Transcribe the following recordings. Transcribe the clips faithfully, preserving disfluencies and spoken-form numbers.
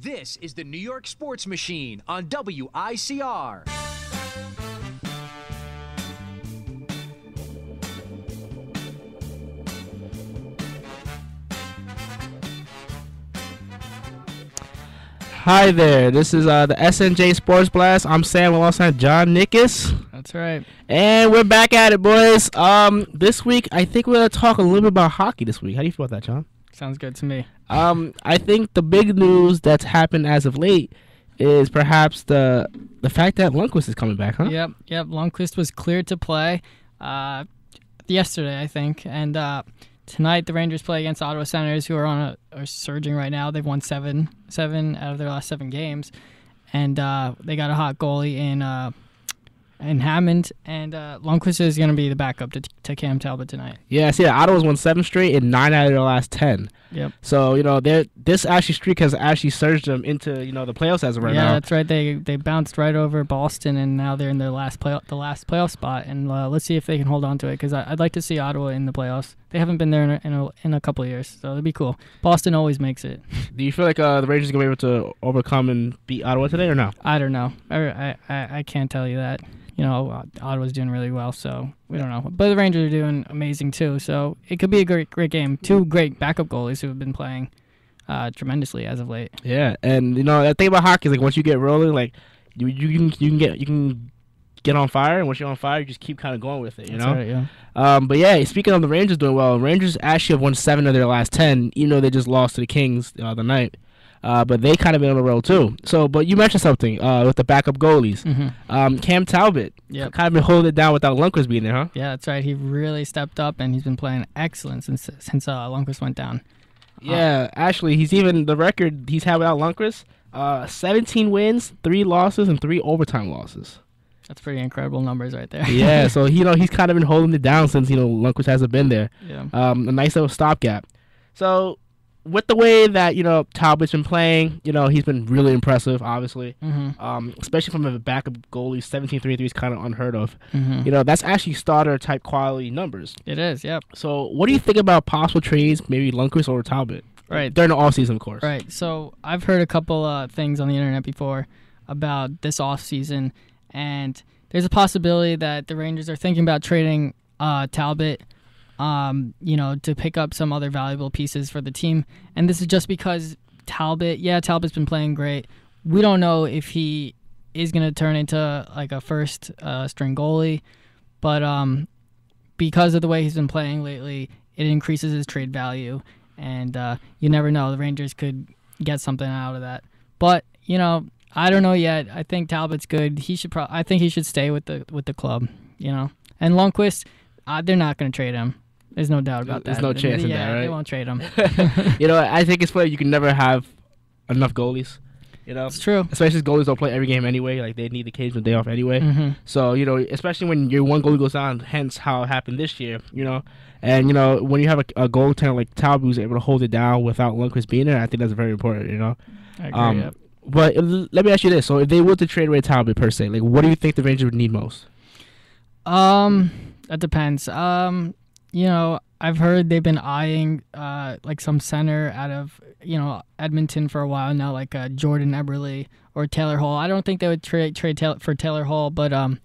This is the New York Sports Machine on W I C R. Hi there, this is uh, the S N J Sports Blast. I'm Sam alongside John Nickas. That's right. And we're back at it, boys. Um, This week, I think we're going to talk a little bit about hockey this week. How do you feel about that, John? Sounds good to me. Um, I think the big news that's happened as of late is perhaps the the fact that Lundqvist is coming back, huh? Yep, yep. Lundqvist was cleared to play uh, yesterday, I think. And uh, tonight the Rangers play against Ottawa Senators, who are on a, are surging right now. They've won seven, seven out of their last seven games. And uh, they got a hot goalie in uh, in Hammond. And uh, Lundqvist is going to be the backup to, to Cam Talbot tonight. Yeah, I see that. Ottawa's won seven straight and nine out of their last ten. Yep. So, you know, this actually streak has actually surged them into, you know, the playoffs as of right yeah, now. Yeah, that's right. They they bounced right over Boston, and now they're in their last play, the last playoff spot. And uh, let's see if they can hold on to it, because I'd like to see Ottawa in the playoffs. They haven't been there in a, in a, in a couple of years, so it'd be cool. Boston always makes it. Do you feel like uh, the Rangers are going to be able to overcome and beat Ottawa today or no? I don't know. I, I, I can't tell you that. You know, Ottawa's doing really well, so we don't know. But the Rangers are doing amazing, too, so it could be a great great game. Two great backup goalies who have been playing uh, tremendously as of late. Yeah, and, you know, the thing about hockey is, like, once you get rolling, like, you you can, you can get you can get on fire, and once you're on fire, you just keep kind of going with it, you That's know? Right, yeah. Um, but, yeah, speaking of the Rangers doing well, Rangers actually have won seven of their last ten, even though they just lost to the Kings the other night. Uh, but they kind of been on the road too. So, but you mentioned something uh, with the backup goalies. Mm-hmm. um, Cam Talbot yep. kind of been holding it down without Lundqvist being there, huh? Yeah, that's right. He really stepped up, and he's been playing excellent since since uh, Lundqvist went down. Yeah, um, actually, he's even the record he's had without Lundqvist: uh, seventeen wins, three losses, and three overtime losses. That's pretty incredible numbers right there. Yeah, so you know he's kind of been holding it down since you know Lundqvist hasn't been there. Yeah, um, a nice little stopgap. So. With the way that, you know, Talbot's been playing, you know, he's been really impressive, obviously. Mm-hmm. Um, especially from a backup goalie, seventeen three three is kind of unheard of. Mm-hmm. You know, that's actually starter-type quality numbers. It is, yep. So what do you think about possible trades, maybe Lundqvist or Talbot? Right. During the offseason, of course. Right. So I've heard a couple uh, things on the internet before about this offseason, and there's a possibility that the Rangers are thinking about trading uh, Talbot Um, you know, to pick up some other valuable pieces for the team. And this is just because Talbot, yeah, Talbot's been playing great. We don't know if he is going to turn into like a first uh, string goalie, but um, because of the way he's been playing lately, it increases his trade value. And uh, you never know, the Rangers could get something out of that. But, you know, I don't know yet. I think Talbot's good. He should pro- I think he should stay with the with the club, you know. And Lundqvist, uh, they're not going to trade him. There's no doubt about that. There's no chance in yeah, that, right? They won't trade him. You know, I think it's funny. You can never have enough goalies. You know, it's true. Especially goalies don't play every game anyway. Like they need the occasional day off anyway. Mm-hmm. So you know, especially when your one goalie goes down. Hence how it happened this year. You know, and you know when you have a, a goaltender like Talbot who's able to hold it down without Lundqvist being there, I think that's very important. You know. I agree. Um, yep. But let me ask you this: so if they were to trade away Talbot per se, like what do you think the Rangers would need most? Um, that depends. Um. You know, I've heard they've been eyeing uh, like some center out of, you know, Edmonton for a while now, like uh, Jordan Eberle or Taylor Hall. I don't think they would trade trade for Taylor Hall, but um,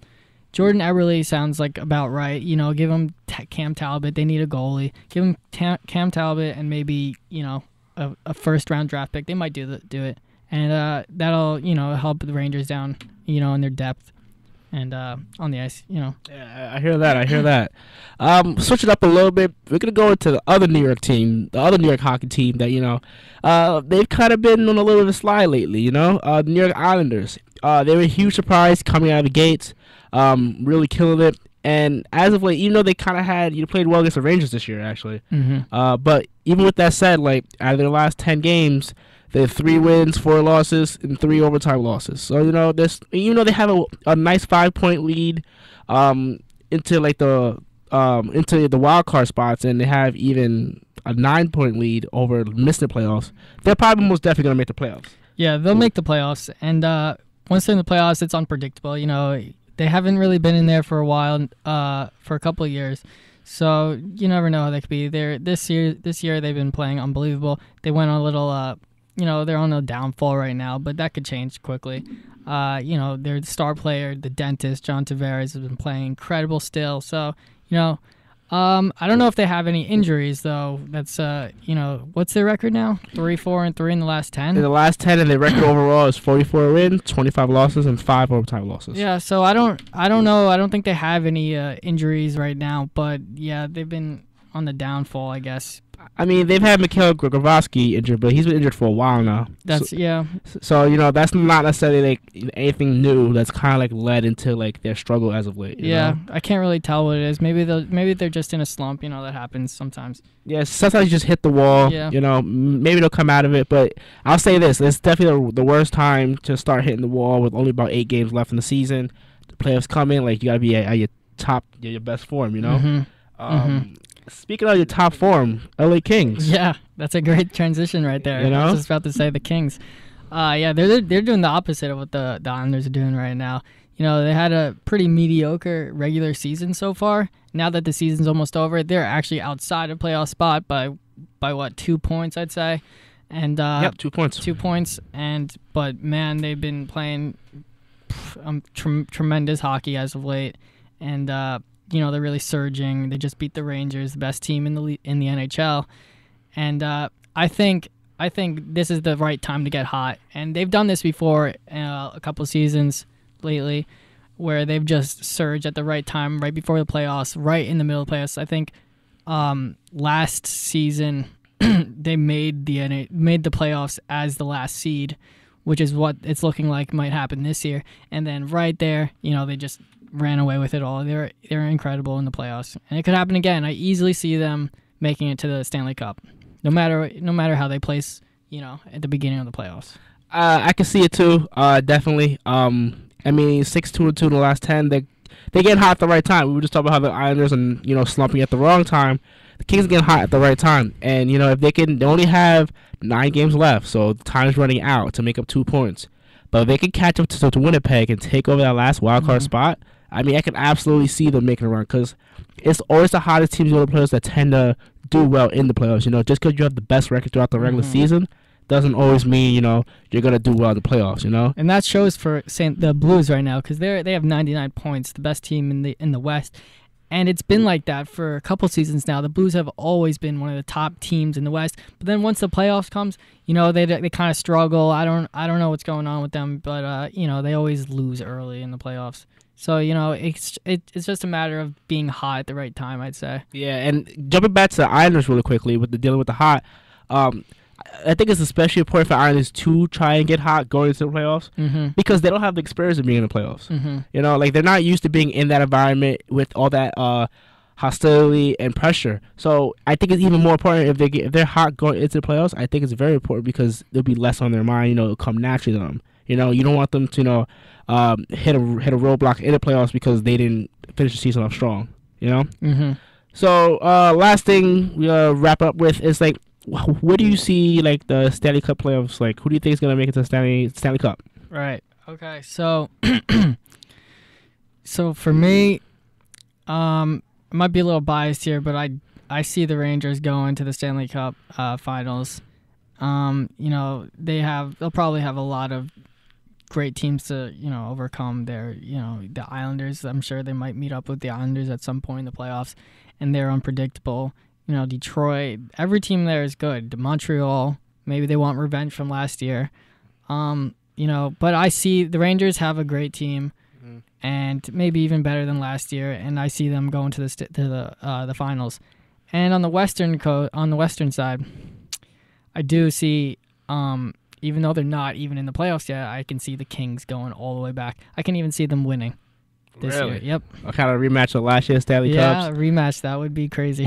Jordan Eberle sounds like about right. You know, give him t- Cam Talbot. They need a goalie. Give him ta- Cam Talbot and maybe, you know, a, a first-round draft pick. They might do the, do it, and uh, that'll, you know, help the Rangers down, you know, in their depth. And uh, on the ice, you know. Yeah, I hear that. I hear that. Um, switching up a little bit, we're going to go into the other New York team, the other New York hockey team that, you know, uh, they've kind of been on a little bit of a slide lately, you know. Uh, the New York Islanders, uh, they were a huge surprise coming out of the gates, um, really killing it. And as of late, even though they kind of had, you know, played well against the Rangers this year, actually. Mm-hmm. Uh, but even with that said, like, out of their last ten games, they have three wins, four losses, and three overtime losses. So, you know, this, even though they have a, a nice five-point lead um, into like the um, into the wild card spots, and they have even a nine-point lead over missing the playoffs, they're probably most definitely going to make the playoffs. Yeah, they'll make the playoffs. And uh, once they're in the playoffs, it's unpredictable. You know, they haven't really been in there for a while, uh, for a couple of years. So you never know how they could be. They're, this year, this year they've been playing unbelievable. They went on a little... Uh, you know, they're on a downfall right now, but that could change quickly. Uh, you know, their star player, the dentist, John Tavares, has been playing incredible still. So, you know, um, I don't know if they have any injuries, though. That's, uh, you know, what's their record now? three, four, and three in the last ten? In the last ten, and their record overall is forty-four wins, twenty-five losses, and five overtime losses. Yeah, so I don't I don't know. I don't think they have any uh, injuries right now, but, yeah, they've been on the downfall, I guess. I mean, they've had Mikhail Grabovski injured, but he's been injured for a while now. That's so, yeah. So, you know, that's not necessarily like anything new. That's kind of like led into like their struggle as of late. You yeah, know? I can't really tell what it is. Maybe they maybe they're just in a slump. You know, that happens sometimes. Yeah, sometimes you just hit the wall. Yeah. You know, maybe they'll come out of it. But I'll say this: it's definitely the worst time to start hitting the wall with only about eight games left in the season. The playoffs coming, like you gotta be at, at your top, your best form. You know. Mm-hmm. Um, mm-hmm. Speaking of your top form, L A Kings. Yeah, that's a great transition right there. You know? I was just about to say the Kings. Uh, yeah, they're they're doing the opposite of what the, the Islanders are doing right now. You know, they had a pretty mediocre regular season so far. Now that the season's almost over, they're actually outside a playoff spot by by what two points, I'd say. And uh, yep, two points. Two points. And but man, they've been playing um, tre- tremendous hockey as of late, and. Uh, You know, they're really surging. They just beat the Rangers, the best team in the in the N H L, and uh, I think I think this is the right time to get hot. And they've done this before, uh, a couple seasons lately, where they've just surged at the right time, right before the playoffs, right in the middle of the playoffs. I think um, last season they made the N H- made the playoffs as the last seed, which is what it's looking like might happen this year. And then right there, you know, they just ran away with it all. They're they're incredible in the playoffs, and it could happen again. I easily see them making it to the Stanley Cup, no matter no matter how they place, you know, at the beginning of the playoffs. Uh, I can see it too. Uh, definitely. Um, I mean, six two and two in the last ten. They they get hot at the right time. We were just talking about how the Islanders and you know slumping at the wrong time. The Kings get hot at the right time, and you know if they can, they only have nine games left, so time's running out to make up two points. But if they can catch up to, to Winnipeg and take over that last wild card mm-hmm. spot. I mean, I can absolutely see them making a run because it's always the hottest teams in the playoffs that tend to do well in the playoffs. You know, just because you have the best record throughout the regular mm-hmm. season doesn't always mean, you know, you're going to do well in the playoffs, you know? And that shows for Saint the Blues right now because they they have ninety-nine points, the best team in the in the West. And it's been like that for a couple seasons now. The Blues have always been one of the top teams in the West. But then once the playoffs comes, you know, they they kind of struggle. I don't I don't know what's going on with them, but, uh, you know, they always lose early in the playoffs. So, you know, it's it, it's just a matter of being hot at the right time, I'd say. Yeah, and jumping back to the Islanders really quickly with the dealing with the hot, um, I think it's especially important for Islanders to try and get hot going into the playoffs mm-hmm. because they don't have the experience of being in the playoffs. Mm-hmm. You know, like they're not used to being in that environment with all that uh, hostility and pressure. So I think it's even more important if, they get, if they're hot going into the playoffs. I think it's very important because it'll be less on their mind. You know, it'll come naturally to them. You know, you don't want them to, you know, um, hit a hit a roadblock in the playoffs because they didn't finish the season off strong. You know. Mm-hmm. So uh, last thing we uh, wrap up with is like, what do you see like the Stanley Cup playoffs? Like, who do you think is gonna make it to the Stanley Stanley Cup? Right. Okay. So, so for me, um, I might be a little biased here, but I I see the Rangers going to the Stanley Cup uh, finals. Um, you know, they have they'll probably have a lot of great teams to, you know, overcome their, you know, the Islanders. I'm sure they might meet up with the Islanders at some point in the playoffs, and they're unpredictable. You know, Detroit, every team there is good. Montreal, maybe they want revenge from last year. Um, you know, but I see the Rangers have a great team, mm-hmm. and maybe even better than last year. And I see them going to the st- to the uh, the finals. And on the Western co- on the Western side, I do see. Um, Even though they're not even in the playoffs yet, I can see the Kings going all the way back. I can even see them winning this really? year. Yep. A kind of rematch of last year's Stanley yeah, Cups. Yeah, rematch. That would be crazy.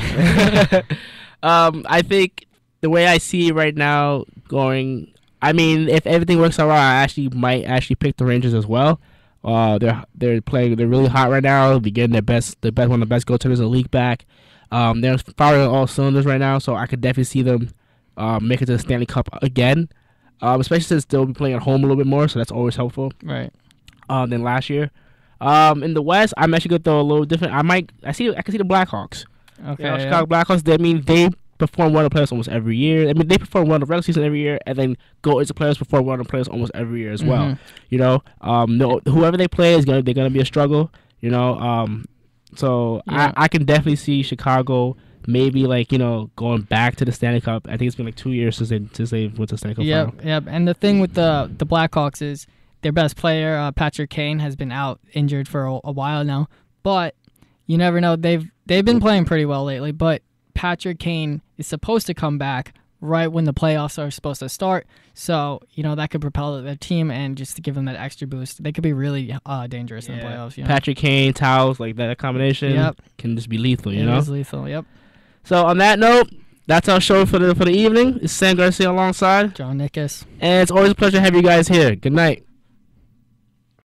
um, I think the way I see right now going, I mean, if everything works out right, I actually might actually pick the Rangers as well. Uh, they're they're playing. They're really hot right now. They're getting their best. The best one of the best goaltenders in the league back. Um, they're firing on all cylinders right now, so I could definitely see them uh, make it to the Stanley Cup again. Um, especially since they'll be playing at home a little bit more, so that's always helpful. Right. Um, than last year. Um, in the West, I'm actually gonna throw a little different. I might. I see. I can see the Blackhawks. Okay. You know, yeah. Chicago Blackhawks. They, I mean, they perform well in the playoffs almost every year. I mean, they perform well in the regular season every year, and then go into playoffs, perform well in the playoffs almost every year as mm-hmm. well. You know, um, no, whoever they play is gonna they're gonna be a struggle. You know, um, so yeah. I, I can definitely see Chicago maybe like you know going back to the Stanley Cup. I think it's been like two years since they since they went to Stanley Cup. Yep, final. yep. And the thing with the the Blackhawks is their best player, uh, Patrick Kane, has been out injured for a, a while now. But you never know. They've they've been playing pretty well lately, but Patrick Kane is supposed to come back right when the playoffs are supposed to start, so you know that could propel their team and just to give them that extra boost. They could be really uh, dangerous yeah. in the playoffs. You know? Patrick Kane, Toews, like that combination yep. can just be lethal. You it know, is lethal. Yep. So on that note, that's our show for the for the evening. It's Sam Garcia alongside John Nickas, and it's always a pleasure to have you guys here. Good night.